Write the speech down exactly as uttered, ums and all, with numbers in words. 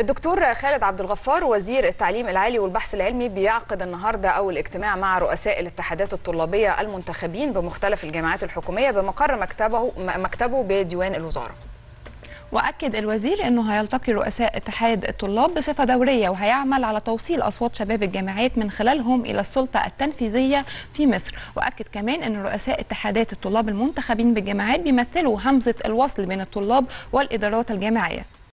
الدكتور خالد عبد الغفار وزير التعليم العالي والبحث العلمي بيعقد النهارده اول اجتماع مع رؤساء الاتحادات الطلابيه المنتخبين بمختلف الجامعات الحكوميه بمقر مكتبه مكتبه بديوان الوزاره. وأكد الوزير أنه هيلتقي رؤساء اتحاد الطلاب بصفة دورية، وهيعمل على توصيل أصوات شباب الجامعات من خلالهم إلى السلطة التنفيذية في مصر. وأكد كمان أن رؤساء اتحادات الطلاب المنتخبين بالجامعات بيمثلوا همزة الوصل بين الطلاب والإدارات الجامعية.